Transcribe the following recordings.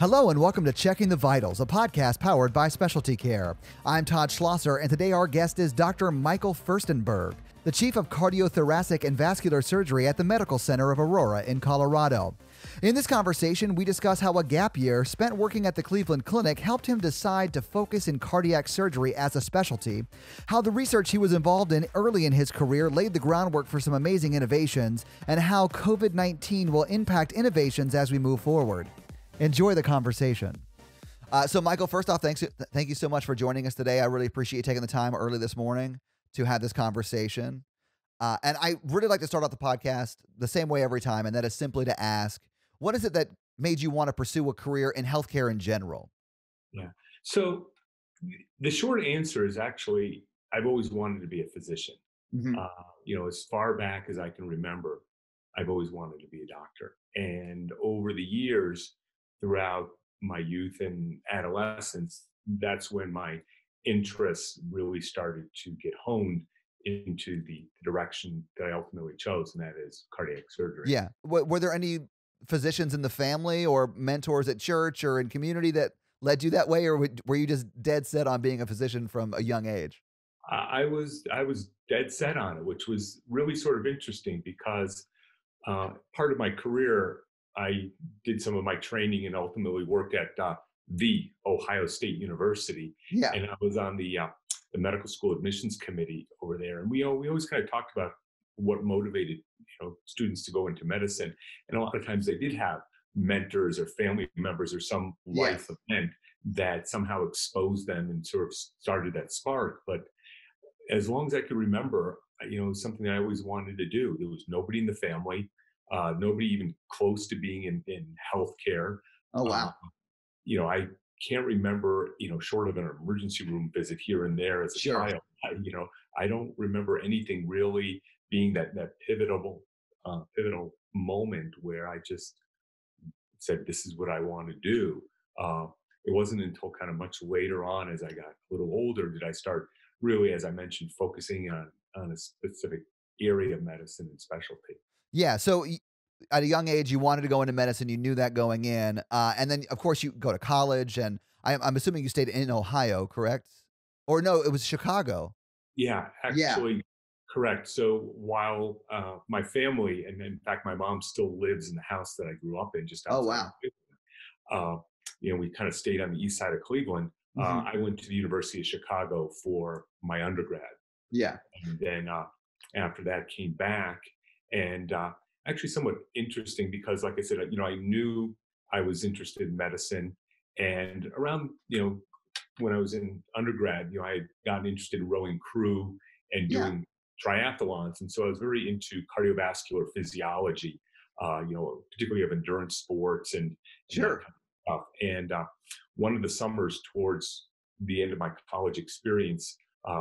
Hello and welcome to Checking the Vitals, a podcast powered by SpecialtyCare. I'm Todd Schlosser, and today our guest is Dr. Michael Firstenberg, the Chief of Cardiothoracic and Vascular Surgery at the Medical Center of Aurora in Colorado. In this conversation, we discuss how a gap year spent working at the Cleveland Clinic helped him decide to focus in cardiac surgery as a specialty, how the research he was involved in early in his career laid the groundwork for some amazing innovations, and how COVID-19 will impact innovations as we move forward. Enjoy the conversation. So Michael, first off, thank you so much for joining us today. I really appreciate you taking the time early this morning to have this conversation. And I really like to start off the podcast the same way every time, and that is simply to ask, what is it that made you want to pursue a career in healthcare in general? Yeah. So the short answer is actually, I've always wanted to be a physician. Mm-hmm. As far back as I can remember, I've always wanted to be a doctor. And over the years, throughout my youth and adolescence, that's when my interests really started to get honed into the direction that I ultimately chose, and that is cardiac surgery. Yeah. Were there any physicians in the family or mentors at church or in community that led you that way, or were you just dead set on being a physician from a young age? I was dead set on it, which was really sort of interesting because part of my career, I did some of my training and ultimately worked at the Ohio State University. Yeah. And I was on the medical school admissions committee over there. And we always kind of talked about what motivated students to go into medicine. And a lot of times they did have mentors or family members or some life event that somehow exposed them and sort of started that spark. But as long as I could remember, something that I always wanted to do. There was nobody in the family. Nobody even close to being in healthcare. Oh, wow. I can't remember, short of an emergency room visit here and there as a child, I don't remember anything really being that pivotal moment where I just said, this is what I want to do. It wasn't until kind of much later on as I got a little older did I start really, as I mentioned, focusing on a specific area of medicine and specialty. Yeah. So at a young age, you wanted to go into medicine. You knew that going in. And then, of course, you go to college. And I'm assuming you stayed in Ohio, correct? Or no, it was Chicago. Yeah, actually, correct. So while my family, and in fact, my mom still lives in the house that I grew up in, just outside. Oh, wow. We kind of stayed on the east side of Cleveland. Mm-hmm. I went to the University of Chicago for my undergrad. Yeah. And then after that, came back. And actually somewhat interesting because, like I said, I knew I was interested in medicine. And around, when I was in undergrad, I had gotten interested in rowing crew and doing triathlons. And so I was very into cardiovascular physiology, particularly of endurance sports and that kind of stuff. And one of the summers towards the end of my college experience,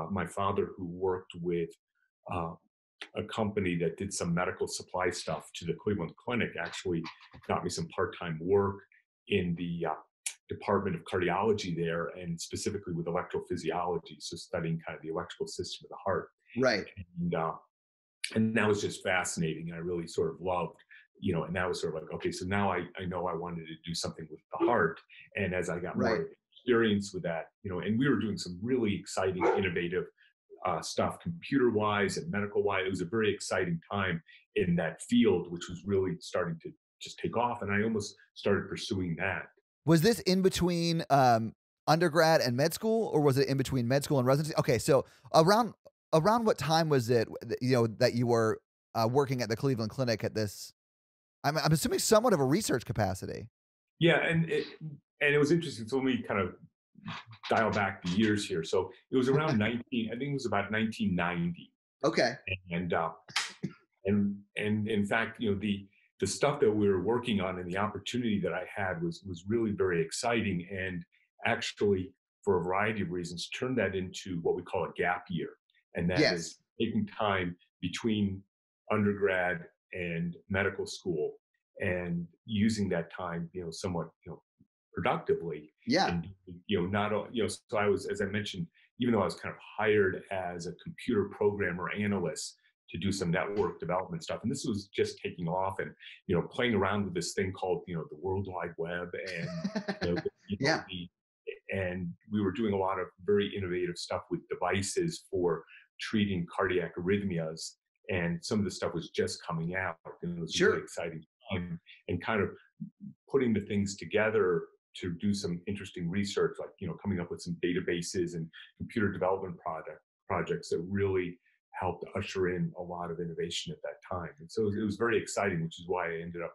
my father, who worked with a company that did some medical supply stuff to the Cleveland Clinic, actually got me some part-time work in the Department of Cardiology there, and specifically with electrophysiology, so studying kind of the electrical system of the heart. Right. And that was just fascinating. I really sort of loved, and that was sort of like, okay, so now I know I wanted to do something with the heart. And as I got more experience with that, and we were doing some really exciting, innovative stuff computer-wise and medical-wise. It was a very exciting time in that field, which was really starting to just take off. And I almost started pursuing that. Was this in between undergrad and med school, or was it in between med school and residency? Okay, so around what time was it, that you were working at the Cleveland Clinic at this, I'm assuming somewhat of a research capacity? Yeah, and it was interesting. So let me kind of dial back the years here. So it was around 1990. Okay. And in fact, the stuff that we were working on and the opportunity that I had was really very exciting, and actually for a variety of reasons turned that into what we call a gap year. And that is taking time between undergrad and medical school and using that time, somewhat, productively. Yeah. And, so I was, as I mentioned, even though I was kind of hired as a computer programmer analyst, to do some network development stuff. And this was just taking off and, you know, playing around with this thing called, you know, the World Wide Web. And, you know, yeah. And we were doing a lot of very innovative stuff with devices for treating cardiac arrhythmias. And some of the stuff was just coming out. And it was sure. really exciting. And kind of putting the things together to do some interesting research, like, you know, coming up with some databases and computer development projects that really helped usher in a lot of innovation at that time. And so it was very exciting, which is why I ended up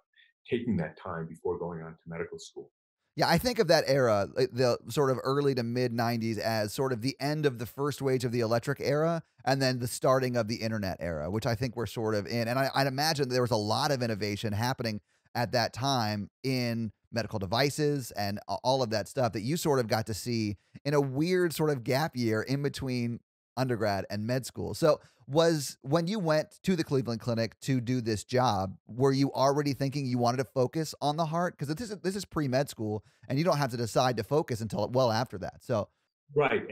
taking that time before going on to medical school. Yeah, I think of that era, the sort of early to mid 90s, as sort of the end of the first wave of the electric era and then the starting of the internet era, which I think we're sort of in. And I'd imagine there was a lot of innovation happening at that time in medical devices and all of that stuff that you sort of got to see in a weird sort of gap year in between undergrad and med school. So when you went to the Cleveland Clinic to do this job, were you already thinking you wanted to focus on the heart? Because this is pre-med school and you don't have to decide to focus until well after that. So right.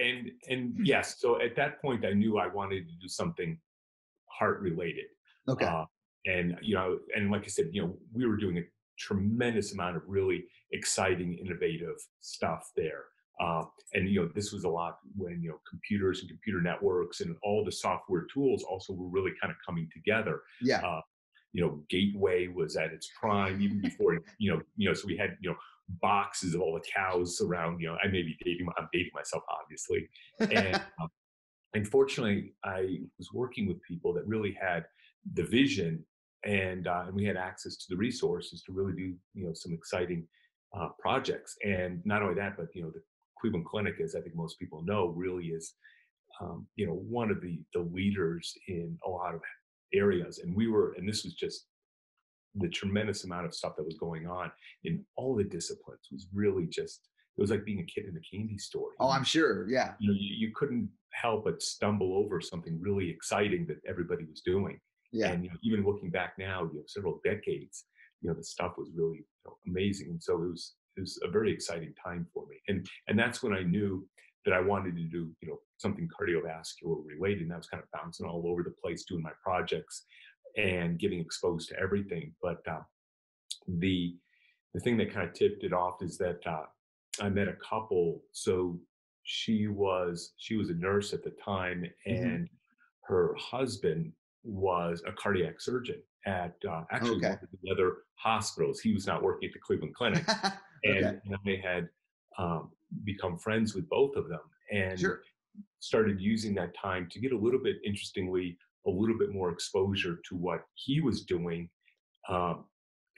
And yes. So at that point I knew I wanted to do something heart related. Okay. And, you know, and like I said, you know, we were doing a tremendous amount of really exciting, innovative stuff there. And, you know, this was a lot when, you know, computers and computer networks and all the software tools also were really kind of coming together. Yeah. You know, Gateway was at its prime even before, you know, so we had, you know, boxes of all the cows around, you know, I'm dating myself, obviously. And unfortunately, I was working with people that really had the vision and we had access to the resources to really do, you know, some exciting projects. And not only that, but, you know, the Cleveland Clinic, as I think most people know, really is, you know, one of the leaders in a lot of areas. And this was just the tremendous amount of stuff that was going on in all the disciplines. It was really just, it was like being a kid in a candy store. Oh, I'm sure. Yeah. You know, you couldn't help but stumble over something really exciting that everybody was doing. Yeah. And, you know, even looking back now, you know, several decades, you know, the stuff was really, you know, amazing. And so it was a very exciting time for me. And that's when I knew that I wanted to do, you know, something cardiovascular related. And I was kind of bouncing all over the place doing my projects and getting exposed to everything. But the thing that kind of tipped it off is that I met a couple. So she was a nurse at the time, and mm-hmm. her husband was a cardiac surgeon at actually okay. one of the other hospitals. He was not working at the Cleveland Clinic. Okay. And they had become friends with both of them and sure. started using that time to get a little bit more exposure to what he was doing,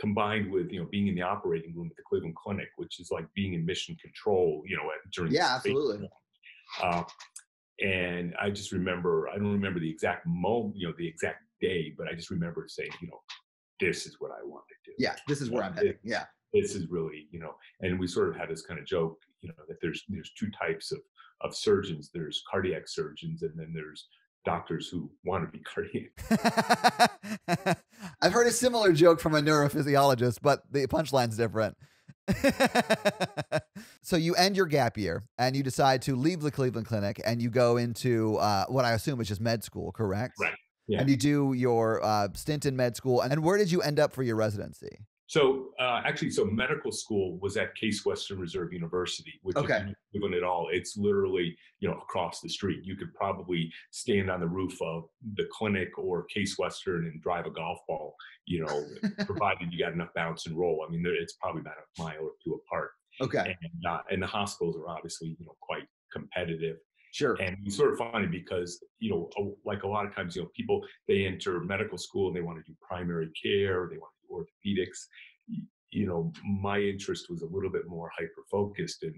combined with, you know, being in the operating room at the Cleveland Clinic, which is like being in mission control, you know, during yeah, absolutely. And I just remember, I don't remember the exact moment, you know, the exact day, but I just remember saying, you know, this is what I want to do. Yeah, this is where I'm heading. Yeah. This is really, you know, and we sort of had this kind of joke, you know, that there's two types of surgeons. There's cardiac surgeons, and then there's doctors who want to be cardiac. I've heard a similar joke from a neurophysiologist, but the punchline's different. So you end your gap year and you decide to leave the Cleveland Clinic and you go into what I assume is just med school, correct? Right. Yeah. And you do your stint in med school. And where did you end up for your residency? So actually, medical school was at Case Western Reserve University, which okay. is not Cleveland at all. It's literally, you know, across the street. You could probably stand on the roof of the clinic or Case Western and drive a golf ball, you know, provided you got enough bounce and roll. I mean, it's probably about a mile or two apart. Okay. And the hospitals are obviously, you know, quite competitive. Sure. And it's sort of funny because, you know, like a lot of times, you know, people, they enter medical school and they want to do primary care, they want to do orthopedics. You know, my interest was a little bit more hyper-focused, and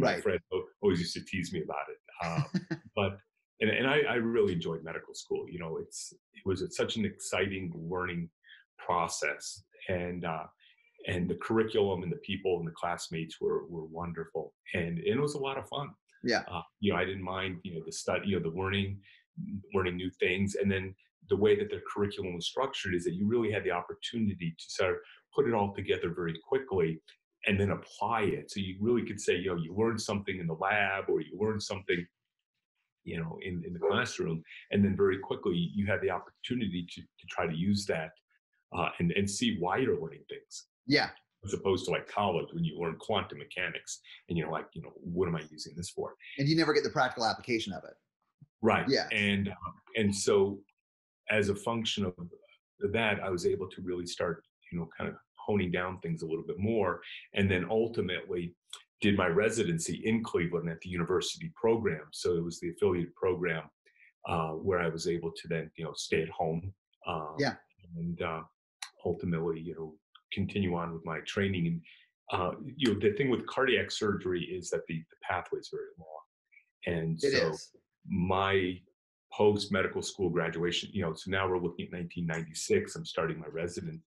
my right. friend always used to tease me about it. I really enjoyed medical school. You know, it was such an exciting learning process, and the curriculum and the people and the classmates were wonderful, and it was a lot of fun. Yeah. You know, I didn't mind, you know, the study, you know, the learning new things. And then the way that the curriculum was structured is that you really had the opportunity to sort of put it all together very quickly and then apply it. So you really could say, you know, you learned something in the lab or you learned something you know, in the classroom. And then very quickly, you have the opportunity to try to use that and see why you're learning things. Yeah. As opposed to like college when you learn quantum mechanics and you're like, you know, what am I using this for? And you never get the practical application of it. Right. Yeah. And so as a function of that, I was able to really start, you know, kind of honing down things a little bit more. And then ultimately did my residency in Cleveland at the university program. So it was the affiliated program where I was able to then, you know, stay at home. Yeah. And ultimately, you know, continue on with my training. And you know, the thing with cardiac surgery is that the pathway is very long. And it so is. My post-medical school graduation, you know, so now we're looking at 1996, I'm starting my residency.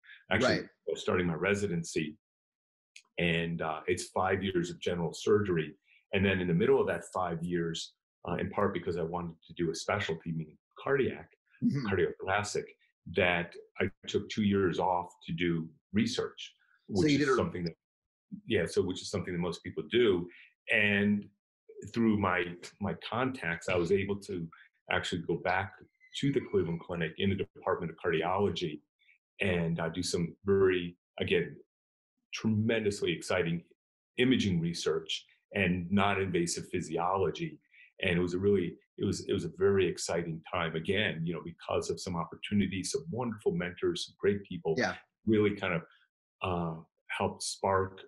And it's 5 years of general surgery. And then in the middle of that 5 years, in part because I wanted to do a specialty, meaning cardiac, mm-hmm. cardiothoracic, that I took 2 years off to do research, which is something that, yeah, so which is something that most people do. And through my contacts, I was able to actually go back to the Cleveland Clinic in the Department of Cardiology and do some very, again, tremendously exciting imaging research and non-invasive physiology. And it was a very exciting time again, you know, because of some opportunities, some wonderful mentors, some great people, yeah. really kind of helped spark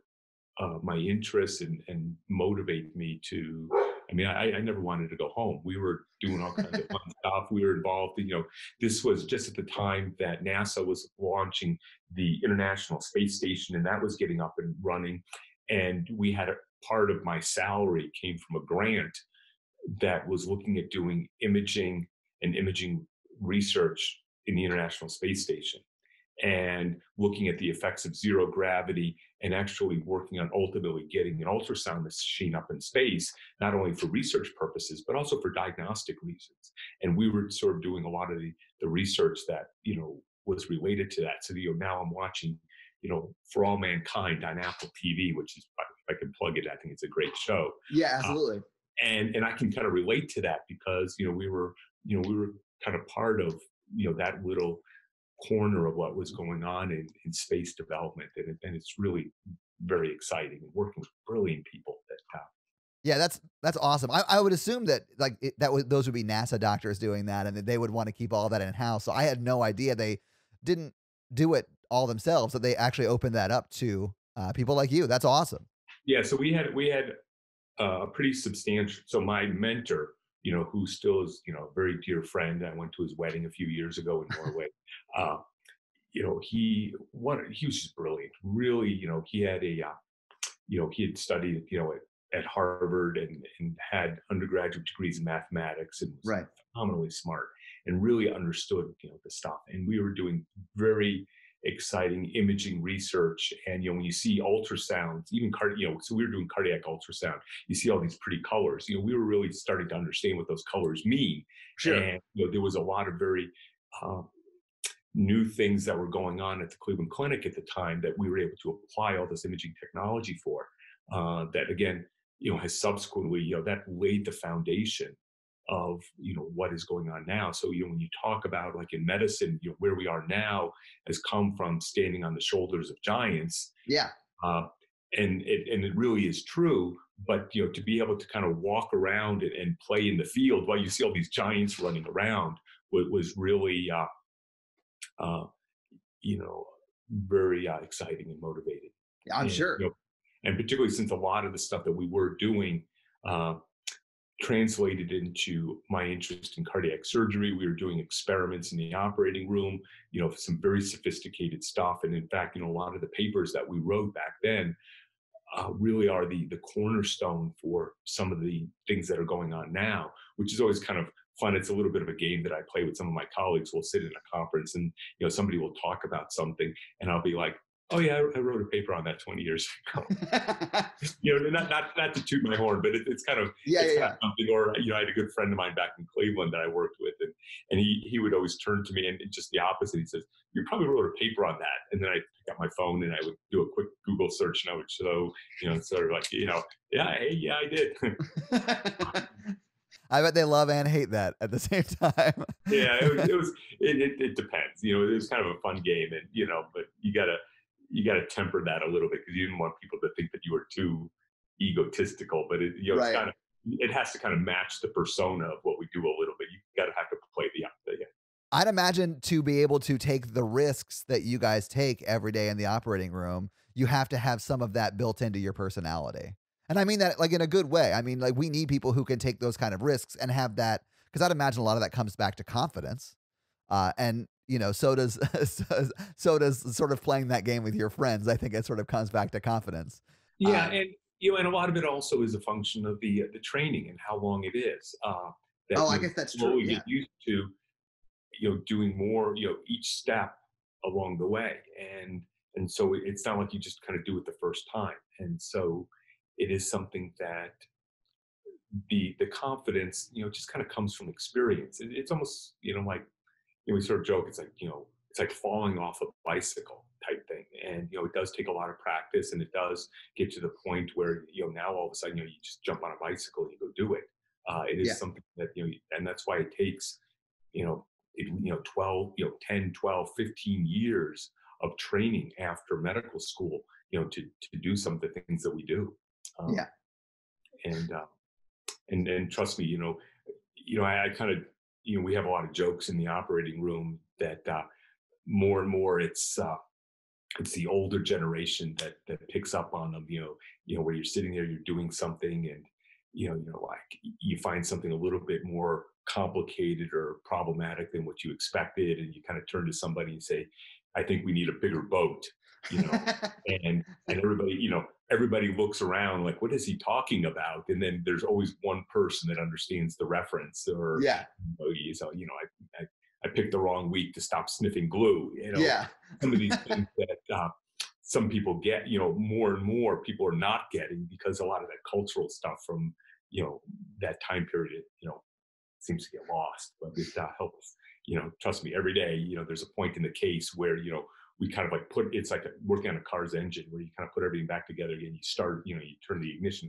my interest and motivate me to, I mean, I never wanted to go home. We were doing all kinds of fun stuff. We were involved in, you know, this was just at the time that NASA was launching the International Space Station, and that was getting up and running. And we had part of my salary came from a grant that was looking at doing imaging and imaging research in the International Space Station and looking at the effects of zero gravity and actually working on ultimately getting an ultrasound machine up in space, not only for research purposes, but also for diagnostic reasons. And we were sort of doing a lot of the research that, you know, was related to that. So, you know, now I'm watching, you know, For All Mankind on Apple TV, which is, if I can plug it, I think it's a great show. Yeah, absolutely. And I can kind of relate to that because, you know, we were kind of part of, you know, that little corner of what was going on in space development. And it's really very exciting and working with brilliant people that yeah, that's awesome. I would assume that like those would be NASA doctors doing that and that they would want to keep all that in house. So I had no idea they didn't do it all themselves, that they actually opened that up to people like you. That's awesome. Yeah. So we had a pretty substantial, so my mentor, you know, who still is, you know, a very dear friend. I went to his wedding a few years ago in Norway. You know, he was just brilliant. Really, you know, he had a, you know, he had studied, you know, at Harvard and had undergraduate degrees in mathematics and was right. phenomenally smart and really understood, you know, the stuff. And we were doing very exciting imaging research. And, you know, when you see ultrasounds, even you know, so we were doing cardiac ultrasound, you see all these pretty colors, you know, we were really starting to understand what those colors mean. Sure. And, you know, there was a lot of very new things that were going on at the Cleveland Clinic at the time that we were able to apply all this imaging technology for that, again, you know, has subsequently, you know, that laid the foundation of, you know, what is going on now. So, you know, when you talk about like in medicine, you know, where we are now has come from standing on the shoulders of giants. Yeah. And it really is true, but, you know, to be able to kind of walk around and play in the field while you see all these giants running around was really, you know, very exciting and motivating. Yeah, I'm sure. You know, and particularly since a lot of the stuff that we were doing, translated into my interest in cardiac surgery. We were doing experiments in the operating room, you know, some very sophisticated stuff. And in fact, you know, a lot of the papers that we wrote back then really are the cornerstone for some of the things that are going on now, which is always kind of fun. It's a little bit of a game that I play with some of my colleagues. We'll sit in a conference and, you know, somebody will talk about something and I'll be like, oh yeah, I wrote a paper on that 20 years ago. You know, not to toot my horn, but it's kind of kind of something. Or, you know, I had a good friend of mine back in Cleveland that I worked with, and he would always turn to me and just the opposite. He says, "You probably wrote a paper on that." And then I pick up my phone and I would do a quick Google search, and I would show, you know, sort of like, you know, yeah, I did. I bet they love and hate that at the same time. Yeah, it depends. You know, it was kind of a fun game, and you know, but you gotta temper that a little bit, because you didn't want people to think that you were too egotistical. But it, you know, right. It has to kind of match the persona of what we do a little bit. You gotta have to play the yeah. I'd imagine to be able to take the risks that you guys take every day in the operating room, you have to have some of that built into your personality. And I mean that like in a good way. I mean, like, we need people who can take those kind of risks and have that, because I'd imagine a lot of that comes back to confidence. And, you know, so does sort of playing that game with your friends. I think it sort of comes back to confidence. Yeah. And, you know, and a lot of it also is a function of the training and how long it is. That I guess that's true. Yeah. Get used to, you know, doing more, you know, each step along the way. And so it's not like you just kind of do it the first time. And so it is something that the confidence, you know, just kind of comes from experience. It's almost, you know, like, you know, we sort of joke, it's like, you know, it's like falling off a bicycle type thing. And, you know, it does take a lot of practice, and it does get to the point where, you know, now all of a sudden, you know, you just jump on a bicycle and you go do it. It is yeah. something that, you know, and that's why it takes, you know, 10, 12, 15 years of training after medical school, you know, to do some of the things that we do. Yeah. And trust me, you know, I kind of, you know, we have a lot of jokes in the operating room that more and more it's the older generation that picks up on them, you know, where you're sitting there, you're doing something, and, you know, like, you find something a little bit more complicated or problematic than what you expected, and you kind of turn to somebody and say, I think we need a bigger boat, you know, and everybody, you know, everybody looks around like, what is he talking about? And then there's always one person that understands the reference, or, yeah, you know, I picked the wrong week to stop sniffing glue, you know, yeah. Some of these things that some people get, you know, more and more people are not getting, because a lot of that cultural stuff from, you know, that time period, you know, seems to get lost. But it helps, you know, trust me, every day, you know, there's a point in the case where, you know, we kind of like put, it's like working on a car's engine, where you kind of put everything back together again. You start, you know, you turn the ignition,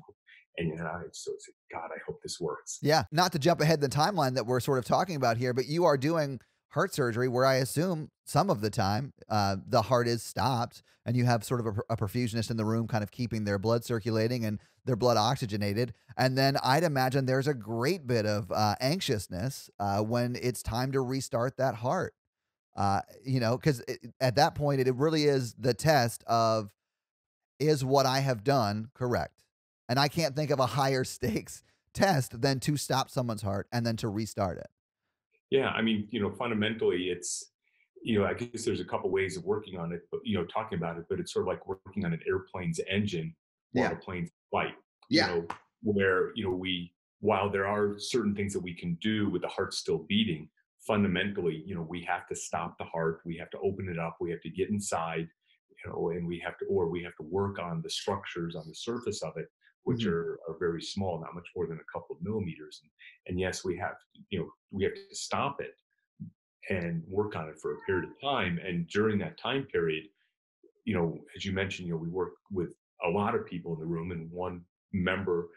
and I just so say, God, I hope this works. Yeah. Not to jump ahead the timeline that we're sort of talking about here, but you are doing heart surgery where I assume some of the time the heart is stopped, and you have sort of a perfusionist in the room kind of keeping their blood circulating and their blood oxygenated. And then I'd imagine there's a great bit of anxiousness when it's time to restart that heart, you know, because at that point, it really is the test of, is what I have done correct? And I can't think of a higher stakes test than to stop someone's heart and then to restart it. Yeah, I mean, you know, fundamentally, it's, you know, I guess there's a couple ways of working on it, but, you know, talking about it, but it's sort of like working on an airplane's engine while yeah. a plane's flight. Yeah. You know, where, you know, while there are certain things that we can do with the heart still beating, fundamentally, you know, we have to stop the heart, we have to open it up, we have to get inside, you know, and we have to work on the structures on the surface of it, which mm-hmm. are very small, not much more than a couple of millimeters. And yes, we have to stop it and work on it for a period of time. And during that time period, you know, as you mentioned, you know, we work with a lot of people in the room, and one member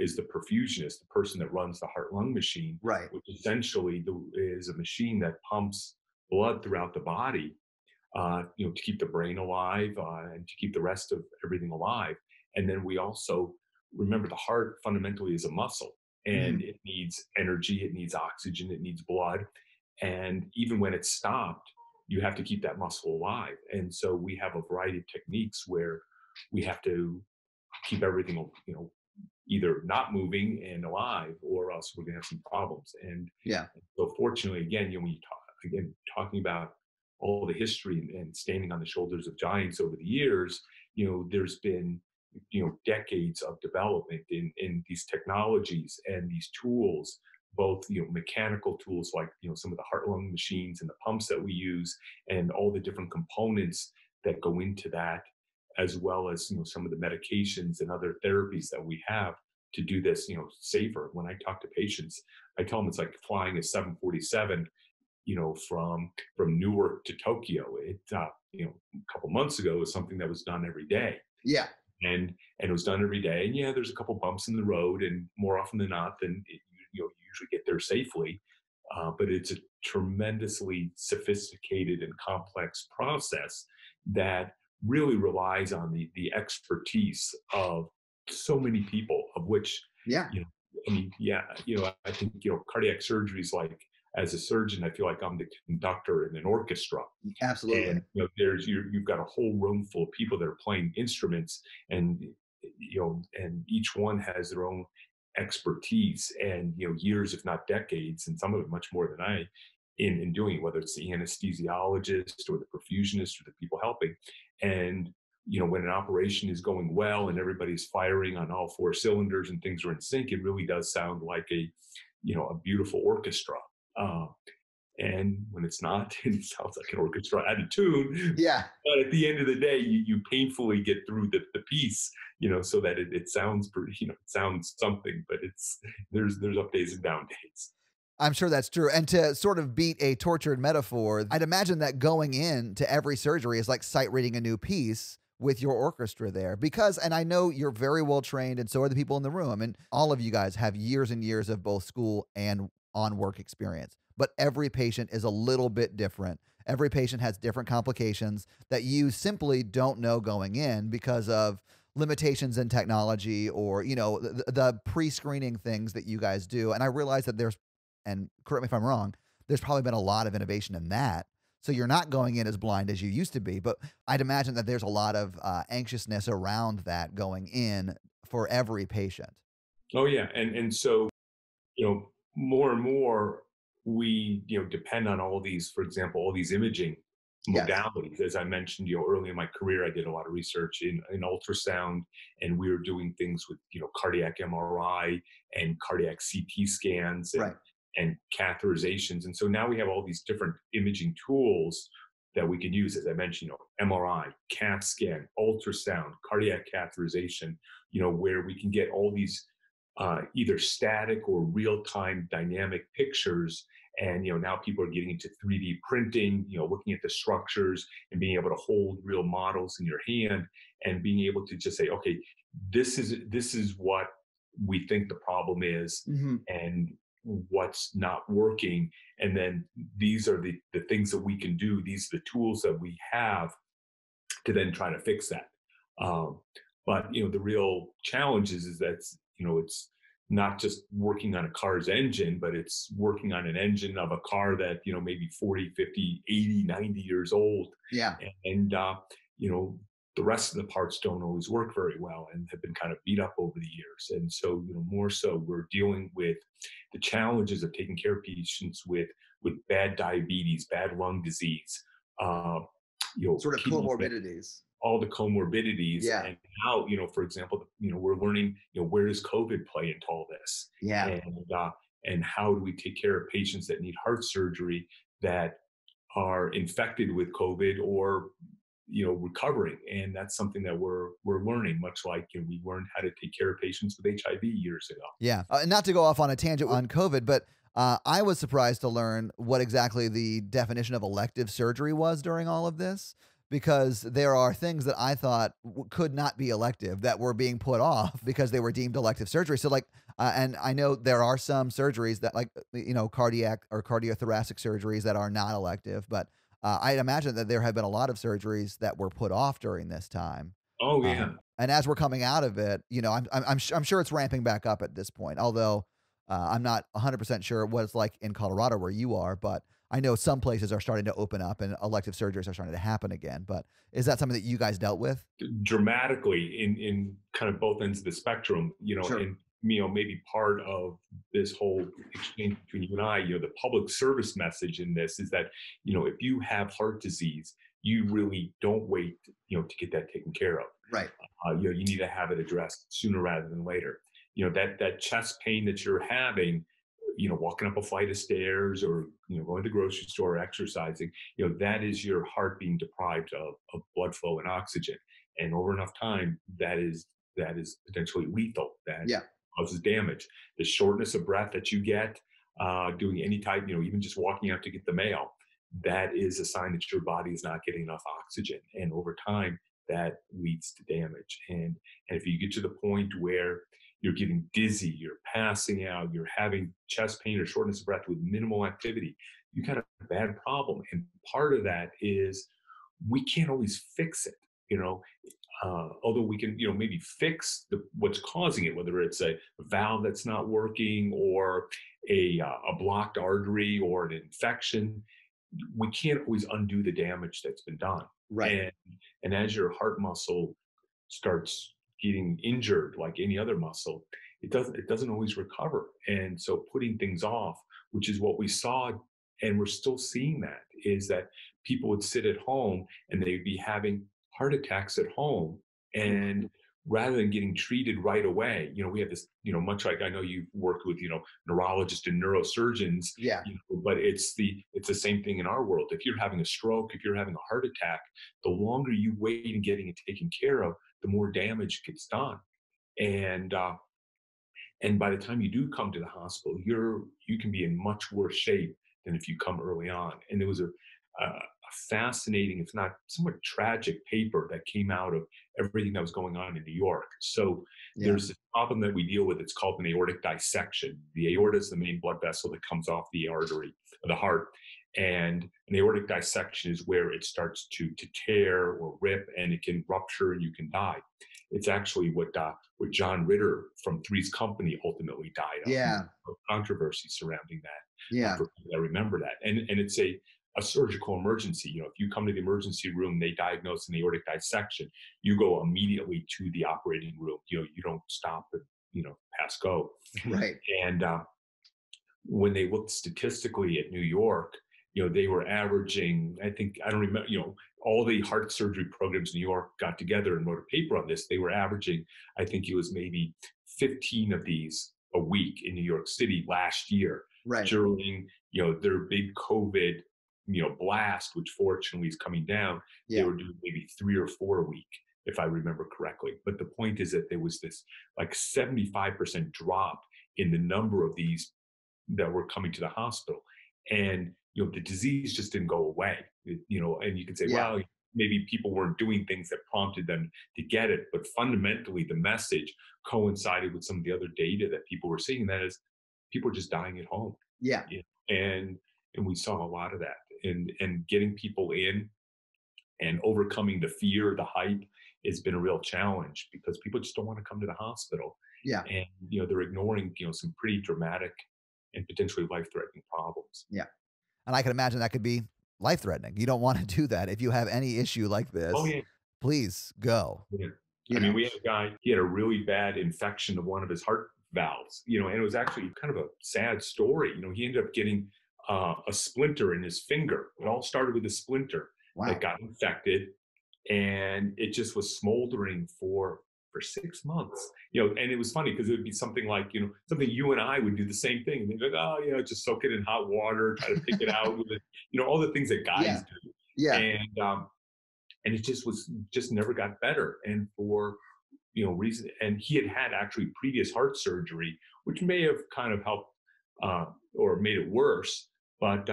is the perfusionist, the person that runs the heart-lung machine, right? Which essentially is a machine that pumps blood throughout the body, you know, to keep the brain alive and to keep the rest of everything alive. And then we also remember the heart fundamentally is a muscle, and mm-hmm. it needs energy, it needs oxygen, it needs blood. And even when it's stopped, you have to keep that muscle alive. And so we have a variety of techniques where we have to keep everything, you know, either not moving and alive, or else we're going to have some problems. And yeah. So fortunately, again, you know, when you talk, again, talking about all the history and standing on the shoulders of giants over the years, you know, there's been, you know, decades of development in these technologies and these tools, both, you know, mechanical tools like, you know, some of the heart-lung machines and the pumps that we use, and all the different components that go into that, as well as, you know, some of the medications and other therapies that we have to do this, you know, safer. When I talk to patients, I tell them it's like flying a 747, you know, from Newark to Tokyo. It, you know, a couple months ago was something that was done every day. Yeah. And it was done every day. And yeah, there's a couple bumps in the road, and more often than not, then you know, you usually get there safely. But it's a tremendously sophisticated and complex process that really relies on the expertise of so many people, of which, I think, cardiac surgery is like, as a surgeon, I feel like I'm the conductor in an orchestra. Absolutely. And, you've got a whole room full of people that are playing instruments, and, and each one has their own expertise and, years, if not decades, and some of it much more than I, in doing it, whether it's the anesthesiologist or the perfusionist or the people helping. And, when an operation is going well and everybody's firing on all four cylinders and things are in sync, it really does sound like a beautiful orchestra. And when it's not, it sounds like an orchestra out of tune. Yeah. But at the end of the day, you painfully get through the piece, so that it sounds pretty, it sounds something, but there's up days and down days. I'm sure that's true. And to sort of beat a tortured metaphor, I'd imagine that going in to every surgery is like sight reading a new piece with your orchestra there, because, and I know you're very well trained and so are the people in the room, and all of you guys have years and years of both school and on work experience, but every patient is a little bit different. Every patient has different complications that you simply don't know going in because of limitations in technology or, the pre-screening things that you guys do. And I realize that there's, and correct me if I'm wrong, there's probably been a lot of innovation in that. So you're not going in as blind as you used to be, but I'd imagine that there's a lot of anxiousness around that going in for every patient. Oh yeah. And so, more and more, we depend on all these, for example, all these imaging modalities. Yes. As I mentioned, early in my career, I did a lot of research in ultrasound, and we were doing things with cardiac MRI and cardiac CT scans and catheterizations. And so now we have all these different imaging tools that we can use. As I mentioned, MRI, CAT scan, ultrasound, cardiac catheterization. Where we can get all these. Either static or real-time dynamic pictures, and now people are getting into 3D printing, looking at the structures and being able to hold real models in your hand and being able to just say, okay, this is what we think the problem is, mm-hmm. and what's not working, and then these are the things that we can do, these are the tools that we have to then try to fix that. But the real challenge is that's it's not just working on a car's engine, but it's working on an engine of a car that, maybe 40, 50, 80, 90 years old. Yeah. And the rest of the parts don't always work very well and have been kind of beat up over the years. And so, more so we're dealing with the challenges of taking care of patients with bad diabetes, bad lung disease, sort of comorbidities. All the comorbidities, yeah. And how, for example, we're learning, where does COVID play into all this? Yeah. And how do we take care of patients that need heart surgery that are infected with COVID or, recovering? And that's something that we're learning, much like we learned how to take care of patients with HIV years ago. Yeah. And not to go off on a tangent on COVID, but I was surprised to learn what exactly the definition of elective surgery was during all of this, because there are things that I thought could not be elective that were being put off because they were deemed elective surgery. So like, and I know there are some surgeries that like, cardiac or cardiothoracic surgeries that are not elective, but I'd imagine that there have been a lot of surgeries that were put off during this time. Oh yeah. And as we're coming out of it, I'm sure it's ramping back up at this point, although I'm not 100% sure what it's like in Colorado where you are, but I know some places are starting to open up and elective surgeries are starting to happen again, but is that something that you guys dealt with? Dramatically in kind of both ends of the spectrum, sure. And maybe part of this whole exchange between you and I, the public service message in this is that, if you have heart disease, you really don't wait, to get that taken care of. Right. You need to have it addressed sooner rather than later. That chest pain that you're having, walking up a flight of stairs or, going to the grocery store, exercising, that is your heart being deprived of blood flow and oxygen. And over enough time, that is potentially lethal. That yeah. causes damage. The shortness of breath that you get doing any type, even just walking out to get the mail, that is a sign that your body is not getting enough oxygen. And over time, that leads to damage. And if you get to the point where, you're getting dizzy, you're passing out, you're having chest pain or shortness of breath with minimal activity, you got a bad problem. And part of that is we can't always fix it, you know, although we can, you know, maybe fix what's causing it, whether it's a valve that's not working or a blocked artery or an infection. We can't always undo the damage that's been done. Right. And as your heart muscle starts getting injured, like any other muscle, it doesn't always recover. And so putting things off, which is what we saw, and we're still seeing that, is that people would sit at home and they'd be having heart attacks at home. And rather than getting treated right away, you know, we have this, you know, much like I know you've worked with, you know, neurologists and neurosurgeons, yeah, you know, but it's the same thing in our world. If you're having a stroke, if you're having a heart attack, the longer you wait in getting it taken care of, the more damage gets done. And by the time you do come to the hospital, you can be in much worse shape than if you come early on. And there was a fascinating, if not somewhat tragic, paper that came out of everything that was going on in New York. So yeah, there's this problem that we deal with. It's called an aortic dissection. The aorta is the main blood vessel that comes off the artery of the heart. And an aortic dissection is where it starts to tear or rip, and it can rupture and you can die. It's actually what John Ritter from Three's Company ultimately died of. Yeah. Controversy surrounding that. Yeah. I remember that. And it's a surgical emergency. You know, if you come to the emergency room, they diagnose an aortic dissection, you go immediately to the operating room. You know, you don't stop and, you know, pass go. Right. And when they looked statistically at New York, you know, they were averaging, I think, I don't remember, you know, all the heart surgery programs in New York got together and wrote a paper on this. They were averaging, I think it was maybe 15 of these a week in New York City last year. Right. During, you know, their big COVID, you know, blast, which fortunately is coming down, yeah, they were doing maybe 3 or 4 a week, if I remember correctly. But the point is that there was this like 75% drop in the number of these that were coming to the hospital. And, you know, the disease just didn't go away, you know, and you can say, yeah, well, maybe people weren't doing things that prompted them to get it. But fundamentally, the message coincided with some of the other data that people were seeing, and that is people are just dying at home. Yeah. You know? And we saw a lot of that. And getting people in and overcoming the fear, the hype, has been a real challenge because people just don't want to come to the hospital. Yeah. And, you know, they're ignoring, you know, some pretty dramatic and potentially life-threatening problems. Yeah. And I can imagine that could be life-threatening. You don't want to do that. If you have any issue like this, oh, yeah, please go. Yeah. I mean, we had a guy, he had a really bad infection of one of his heart valves, you know, and it was actually kind of a sad story. You know, he ended up getting a splinter in his finger. It all started with a splinter. Wow. That got infected, and it just was smoldering for 6 months, you know. And it was funny because it would be something like, you know, something you and I would do the same thing. They'd be like, oh, you know, just soak it in hot water, try to pick it out with it, you know, all the things that guys, yeah, do. Yeah. And it just was, just never got better. And for, you know, reason, and he had actually previous heart surgery, which may have kind of helped or made it worse. But,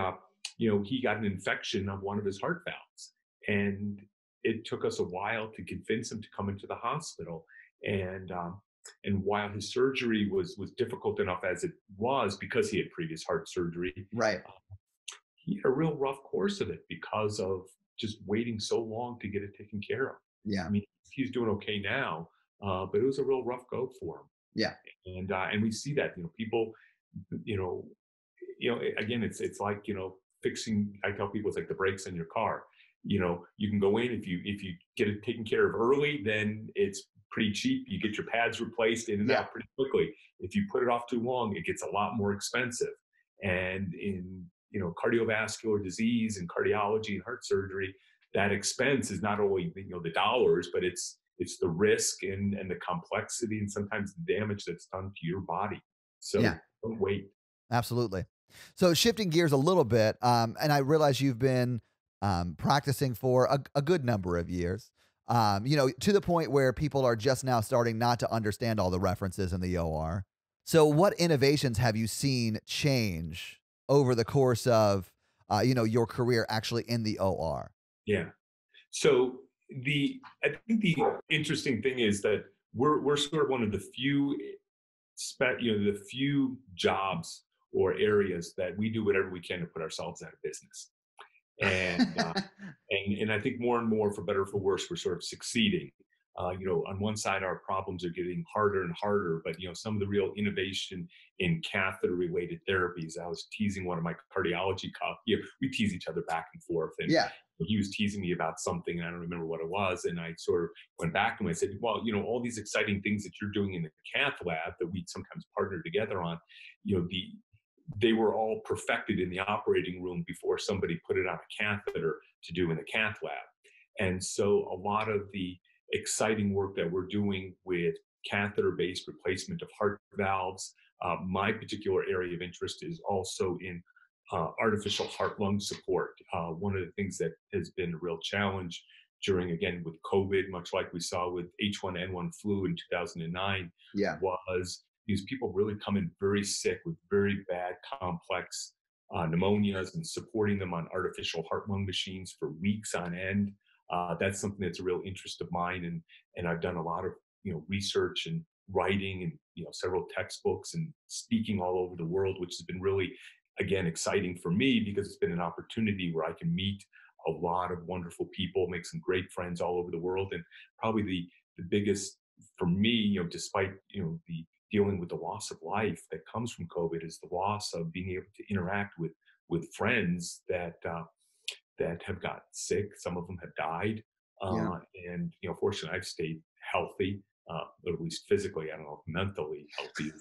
you know, he got an infection of one of his heart valves, and it took us a while to convince him to come into the hospital. And while his surgery was difficult enough as it was, because he had previous heart surgery, right, he had a real rough course of it because of just waiting so long to get it taken care of. Yeah. I mean, he's doing okay now, but it was a real rough go for him. Yeah. And we see that, you know, people, you know, again, it's like, you know, fixing, I tell people, it's like the brakes in your car. You know, you can go in, if you get it taken care of early, then it's pretty cheap. You get your pads replaced in and, yeah, out pretty quickly. If you put it off too long, it gets a lot more expensive. And in, you know, cardiovascular disease and cardiology and heart surgery, that expense is not only, you know, the dollars, but it's the risk and the complexity and sometimes the damage that's done to your body. So yeah, don't wait. Absolutely. So shifting gears a little bit, and I realize you've been practicing for a good number of years, you know, to the point where people are just now starting not to understand all the references in the OR. So what innovations have you seen change over the course of, you know, your career actually in the OR? Yeah. So I think the interesting thing is that we're sort of one of the few the few jobs or areas that we do whatever we can to put ourselves out of business. And I think more and more, for better or for worse, we're sort of succeeding. On one side, our problems are getting harder and harder, but, some of the real innovation in catheter-related therapies, I was teasing one of my cardiology colleagues, we tease each other back and forth, and he was teasing me about something, and I don't remember what it was, and I sort of went back to him and I said, well, all these exciting things that you're doing in the cath lab that we sometimes partner together on, they were all perfected in the operating room before somebody put it on a catheter to do in the cath lab. And so a lot of the exciting work that we're doing with catheter-based replacement of heart valves, my particular area of interest is also in artificial heart-lung support. One of the things that has been a real challenge during, again, with COVID, much like we saw with H1N1 flu in 2009, was these people really come in very sick with very bad, complex pneumonias, and supporting them on artificial heart-lung machines for weeks on end. That's something that's a real interest of mine, and I've done a lot of research and writing and several textbooks and speaking all over the world, which has been really, again, exciting for me because it's been an opportunity where I can meet a lot of wonderful people, make some great friends all over the world, and probably the biggest for me, despite the dealing with the loss of life that comes from COVID, is the loss of being able to interact with friends that have gotten sick. Some of them have died. And, fortunately, I've stayed healthy, at least physically. I don't know, mentally healthy.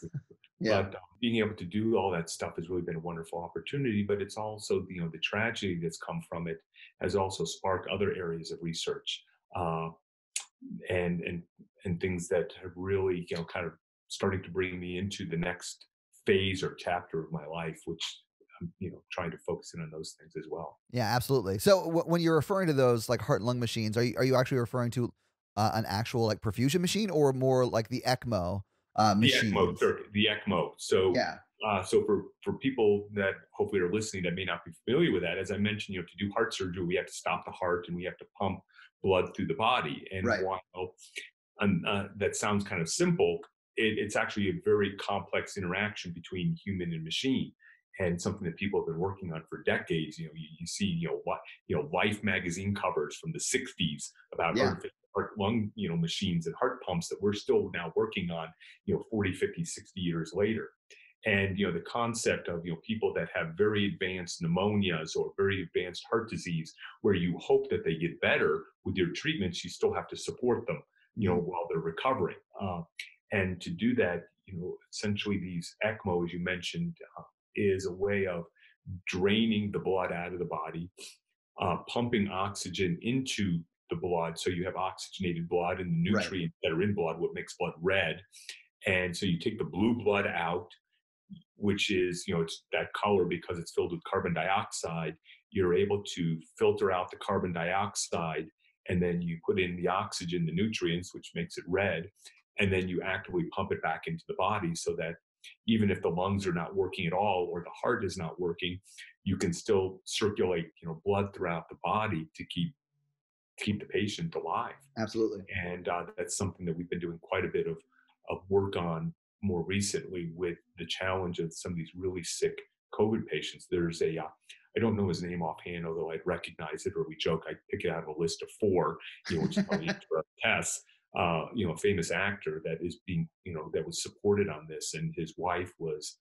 But being able to do all that stuff has really been a wonderful opportunity. But it's also, the tragedy that's come from it has also sparked other areas of research and things that have really, kind of starting to bring me into the next phase or chapter of my life, which I'm, trying to focus in on those things as well. Yeah, absolutely. So when you're referring to those like heart lung machines, are you actually referring to an actual like perfusion machine, or more like the ECMO machine? The ECMO, sure, the ECMO. So so for people that hopefully are listening that may not be familiar with that, as I mentioned, to do heart surgery, we have to stop the heart and we have to pump blood through the body. And while that sounds kind of simple, it's actually a very complex interaction between human and machine, and something that people have been working on for decades. You see, what, Life magazine covers from the 60s about heart lung, machines and heart pumps that we're still now working on, 40, 50, 60 years later. And, the concept of, people that have very advanced pneumonias or very advanced heart disease, where you hope that they get better with your treatments, you still have to support them, while they're recovering. And to do that, essentially these ECMO, as you mentioned, is a way of draining the blood out of the body, pumping oxygen into the blood. So you have oxygenated blood and the nutrients that are in blood, what makes blood red. And so you take the blue blood out, which is, it's that color because it's filled with carbon dioxide. You're able to filter out the carbon dioxide, and then you put in the oxygen, the nutrients, which makes it red. And then you actively pump it back into the body so that even if the lungs are not working at all, or the heart is not working, you can still circulate, blood throughout the body to keep the patient alive. Absolutely. And that's something that we've been doing quite a bit of work on more recently with the challenge of some of these really sick COVID patients. There's a, I don't know his name offhand, although I'd recognize it, or we joke, I pick it out of a list of four, which is probably tests. A famous actor that is being, that was supported on this, and his wife was,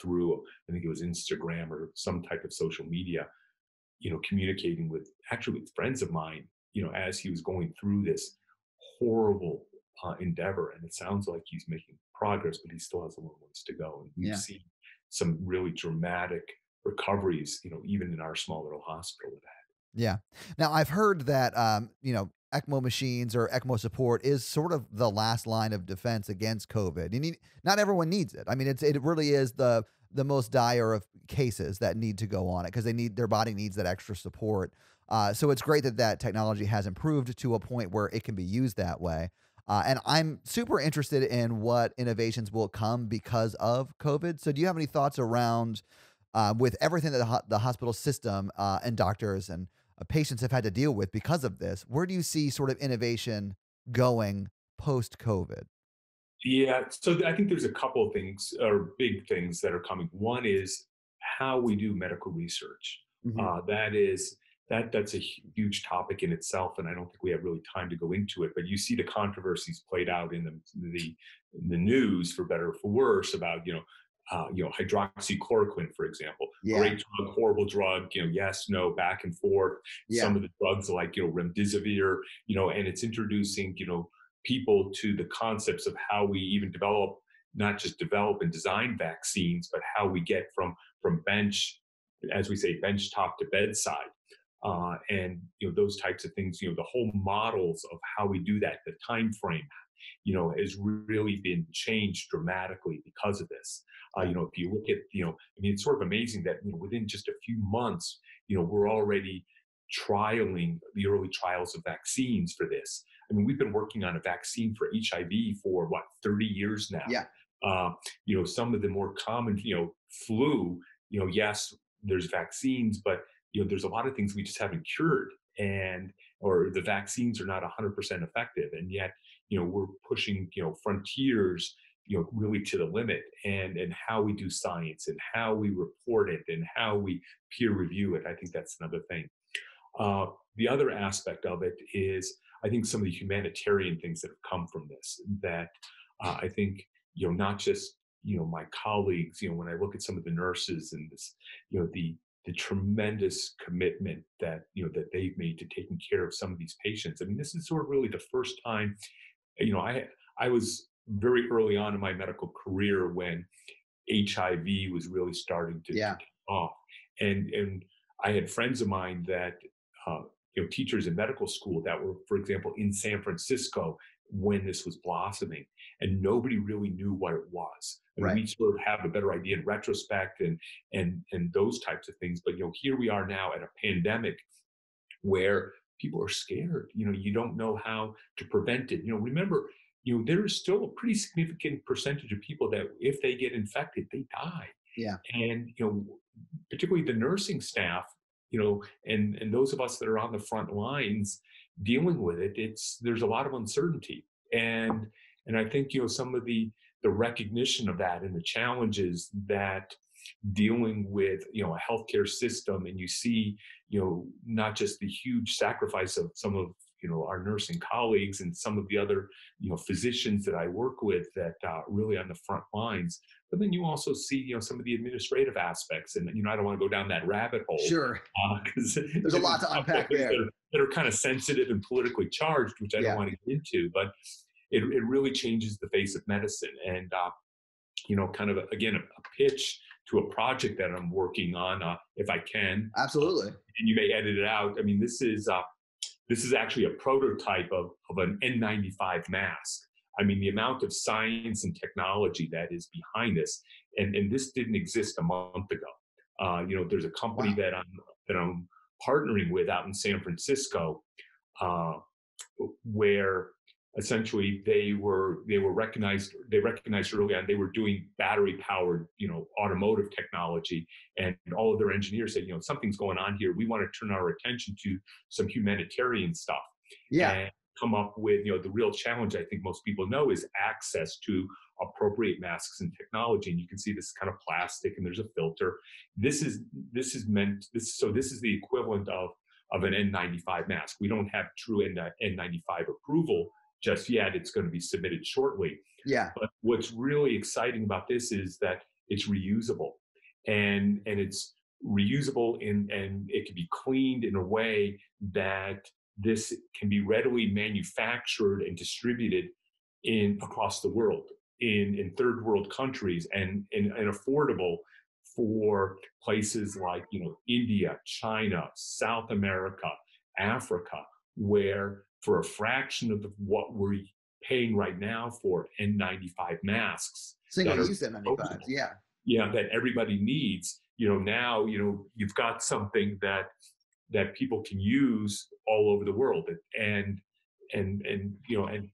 through, I think it was Instagram or some type of social media, communicating with friends of mine, as he was going through this horrible endeavor. And it sounds like he's making progress, but he still has a long ways to go. And we've seen some really dramatic recoveries, even in our small little hospital with that. Yeah. Now I've heard that, ECMO machines or ECMO support is sort of the last line of defense against COVID. And not everyone needs it. I mean, it really is the most dire of cases that need to go on it, because their body needs that extra support. So it's great that technology has improved to a point where it can be used that way. And I'm super interested in what innovations will come because of COVID. So do you have any thoughts around, with everything that the hospital system and doctors and patients have had to deal with because of this, where do you see sort of innovation going post-COVID? Yeah, so I think there's a couple of things, or big things, that are coming. One is how we do medical research. Mm-hmm. That's a huge topic in itself, and I don't think we have really time to go into it. But you see the controversies played out in the news, for better or for worse, about hydroxychloroquine, for example. Yeah. Great drug, horrible drug, yes, no, back and forth. Yeah. Some of the drugs like, remdesivir, and it's introducing, people to the concepts of how we even develop, not just develop and design vaccines, but how we get from bench, as we say, bench top to bedside. And, those types of things, the whole models of how we do that, the time frame, has really been changed dramatically because of this. If you look at, it's sort of amazing that within just a few months, we're already trialing the early trials of vaccines for this. I mean, we've been working on a vaccine for HIV for 30 years now. Yeah. Some of the more common, flu, yes, there's vaccines, but there's a lot of things we just haven't cured, or the vaccines are not 100% effective. And yet, we're pushing, frontiers, really to the limit, and how we do science and how we report it and how we peer review it. I think that's another thing. The other aspect of it is, I think, some of the humanitarian things that have come from this, that I think, not just, my colleagues, when I look at some of the nurses and this, the tremendous commitment that, that they've made to taking care of some of these patients. I mean, this is sort of really the first time, I was very early on in my medical career when HIV was really starting to take off. And I had friends of mine that, teachers in medical school that were, for example, in San Francisco when this was blossoming, and nobody really knew what it was. And right. We sort of have a better idea in retrospect and those types of things. But, here we are now at a pandemic where people are scared. You don't know how to prevent it. Remember, there is still a pretty significant percentage of people that if they get infected, they die. Yeah. And, particularly the nursing staff, and those of us that are on the front lines dealing with it, there's a lot of uncertainty. And I think, some of the recognition of that and the challenges that dealing with, a healthcare system, and you see, not just the huge sacrifice of some of, our nursing colleagues and some of the other, physicians that I work with that really on the front lines, but then you also see, some of the administrative aspects, and, I don't want to go down that rabbit hole. Sure. Because there's a lot to unpack there that are kind of sensitive and politically charged, which I don't want to get into, but it really changes the face of medicine. And, kind of, again, a pitch to a project that I'm working on, if I can. Absolutely. And you may edit it out. I mean, this is actually a prototype of an N95 mask. I mean, the amount of science and technology that is behind this, and this didn't exist a month ago. There's a company that I'm partnering with out in San Francisco, where essentially they recognized early on, they were doing battery powered, automotive technology, and all of their engineers said, something's going on here. We want to turn our attention to some humanitarian stuff. Yeah. And come up with, the real challenge, I think most people know, is access to appropriate masks and technology. And you can see this kind of plastic, and there's a filter. This is the equivalent of an N95 mask. We don't have true N95 approval just yet. It's going to be submitted shortly. Yeah. But what's really exciting about this is that it's reusable, and it's reusable and it can be cleaned in a way that this can be readily manufactured and distributed across the world in third world countries, and affordable for places like, India, China, South America, Africa, where for a fraction of what we're paying right now for N95 masks. Single-use N95s, yeah. Yeah, that everybody needs. Now, you've got something that people can use all over the world. And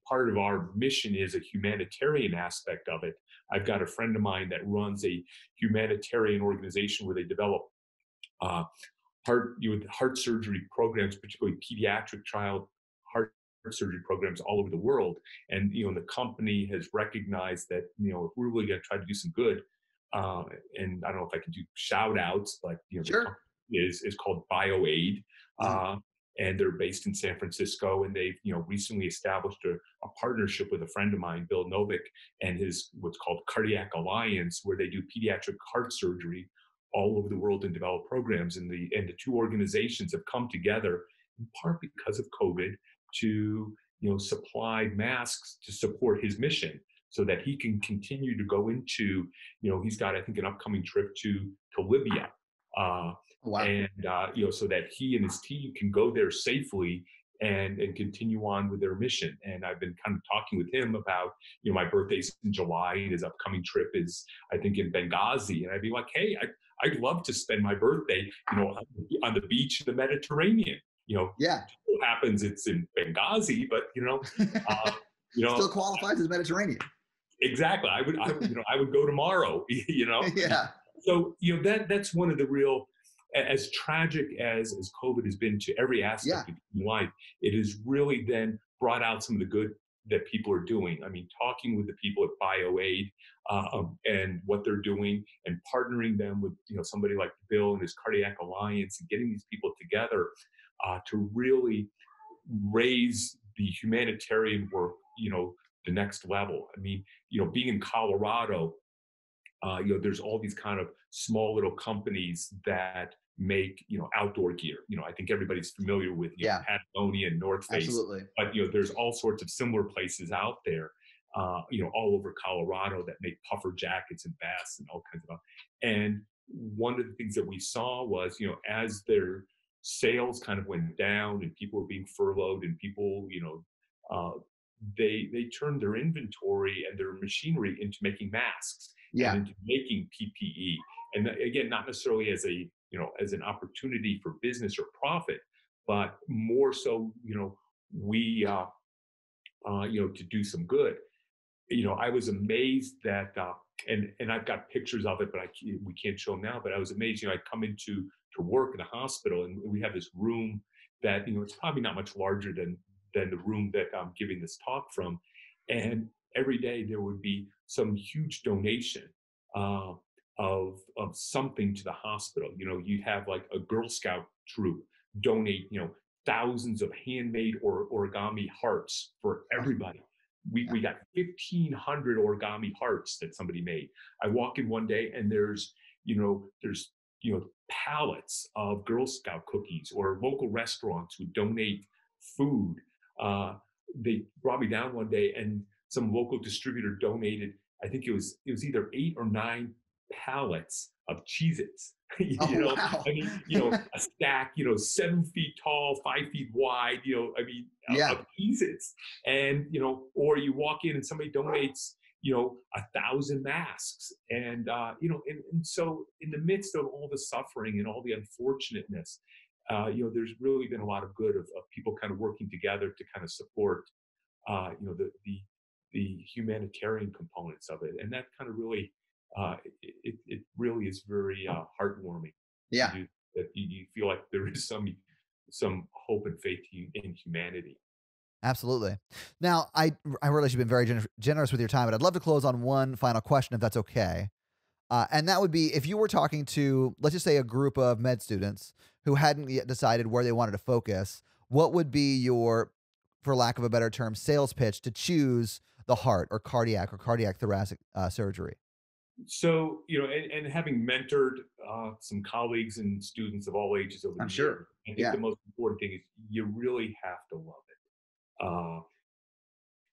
part of our mission is a humanitarian aspect of it. I've got a friend of mine that runs a humanitarian organization where they develop heart surgery programs, particularly pediatric child heart surgery programs all over the world. And, you know, the company has recognized that, you know, if we're really going to try to do some good, and I don't know if I can do shout outs, but, you know, sure. Is called BioAid. And they're based in San Francisco, and they've, you know, recently established a partnership with a friend of mine, Bill Novick, and his what's called Cardiac Alliance, where they do pediatric heart surgery all over the world and develop programs. And the two organizations have come together, in part because of COVID, to, you know, supply masks to support his mission, so that he can continue to go into, you know, he's got, I think, an upcoming trip to Libya. Wow. And, you know, so that he and his team can go there safely and continue on with their mission. And I've been kind of talking with him about, you know, my birthday's in July and his upcoming trip is, I think, in Benghazi. And I'd be like, hey, I'd love to spend my birthday, you know, on the beach in the Mediterranean. You know, yeah, it happens it's in Benghazi, but, you know, you know, still qualifies as Mediterranean. Exactly. I would, you know, I would go tomorrow, you know? Yeah. So, you know, that's one of the real, as tragic as COVID has been to every aspect of life, it has really then brought out some of the good that people are doing. I mean, talking with the people at BioAid and what they're doing, and partnering them with, you know, somebody like Bill and his Cardiac Alliance, and getting these people together to really raise the humanitarian work, you know, the next level. I mean, you know, being in Colorado, you know, there's all these kind of small little companies that make, you know, outdoor gear. You know, I think everybody's familiar with Patagonia and North Face. Absolutely. But, you know, there's all sorts of similar places out there, you know, all over Colorado that make puffer jackets and vests and all kinds of stuff. And one of the things that we saw was, you know, as their sales kind of went down and people were being furloughed and people, you know, they turned their inventory and their machinery into making masks. Yeah. And into making PPE. And again, not necessarily as a, you know, as an opportunity for business or profit, but more so, you know, we, you know, to do some good. You know, I was amazed that, and I've got pictures of it, but we can't show them now, but I was amazed, you know, I'd come into to work in a hospital, and we have this room that, you know, it's probably not much larger than the room that I'm giving this talk from. And every day there would be some huge donation of something to the hospital. You know, you'd have like a Girl Scout troop donate, you know, thousands of handmade or origami hearts for everybody. We got 1,500 origami hearts that somebody made. I walk in one day and there's pallets of Girl Scout cookies, or local restaurants would donate food. They brought me down one day and some local distributor donated, I think it was either 8 or 9 pallets of Cheez-Its, you know, wow. I mean, you know, a stack, you know, 7 feet tall, 5 feet wide, you know, I mean, of Cheez-Its. And, you know, or you walk in and somebody donates, you know, 1,000 masks. And, you know, and so in the midst of all the suffering and all the unfortunateness, you know, there's really been a lot of good of people kind of working together to kind of support, you know, the humanitarian components of it. And that kind of really, it really is very heartwarming. Yeah. You feel like there is some hope and faith in humanity. Absolutely. Now, I realize you've been very generous with your time, but I'd love to close on one final question, if that's okay. And that would be, if you were talking to, let's just say, a group of med students who hadn't yet decided where they wanted to focus, what would be your, for lack of a better term, sales pitch to choose the heart or cardiac thoracic surgery? So, you know, and having mentored some colleagues and students of all ages over the years, sure. I think the most important thing is you really have to love it.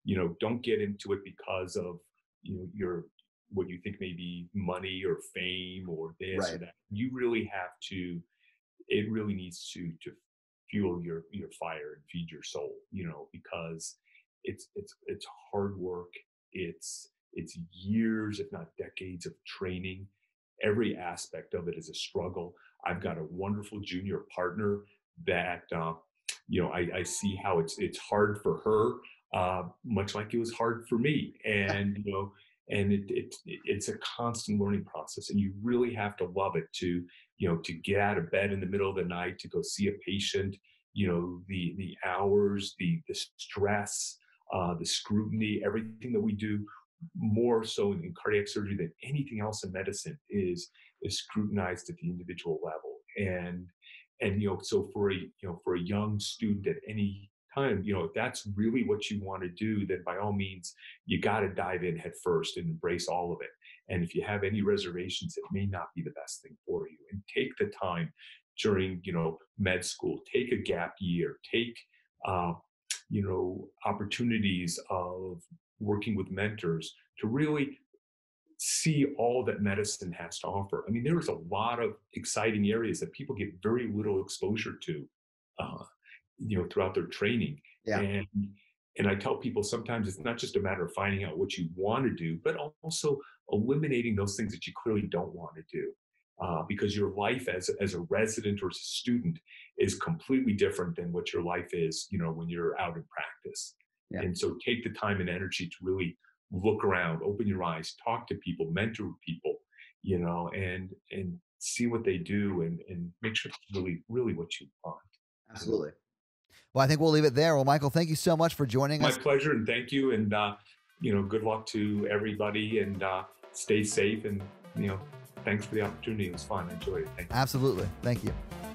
You know, don't get into it because of, you know, what you think may be money or fame or this or that. You really have to, it really needs to fuel your fire and feed your soul, you know, because it's hard work. It's years, if not decades, of training. Every aspect of it is a struggle. I've got a wonderful junior partner that, you know, I see how it's hard for her, much like it was hard for me. And, you know, and it's a constant learning process, and you really have to love it to, you know, to get out of bed in the middle of the night, to go see a patient, you know, the hours, the stress, the scrutiny, everything that we do, more so in cardiac surgery than anything else in medicine, is scrutinized at the individual level. And, you know, so for a young student at any time, you know, if that's really what you want to do, then by all means, you got to dive in head first and embrace all of it. And if you have any reservations, it may not be the best thing for you. And take the time during, you know, med school, take a gap year, take, you know, opportunities of working with mentors to really see all that medicine has to offer. I mean, there is a lot of exciting areas that people get very little exposure to, you know, throughout their training. Yeah. And I tell people sometimes it's not just a matter of finding out what you want to do, but also eliminating those things that you clearly don't want to do, because your life as a resident or as a student is completely different than what your life is, you know, when you're out in practice. Yeah. And so take the time and energy to really look around, open your eyes, talk to people, mentor people, you know, and see what they do, and make sure it's really, really what you want. Absolutely. Well, I think we'll leave it there. Well, Michael, thank you so much for joining us. My pleasure, and thank you. And, you know, good luck to everybody, and stay safe. And, you know, thanks for the opportunity. It was fun. I enjoyed it. Thank you. Absolutely. Thank you.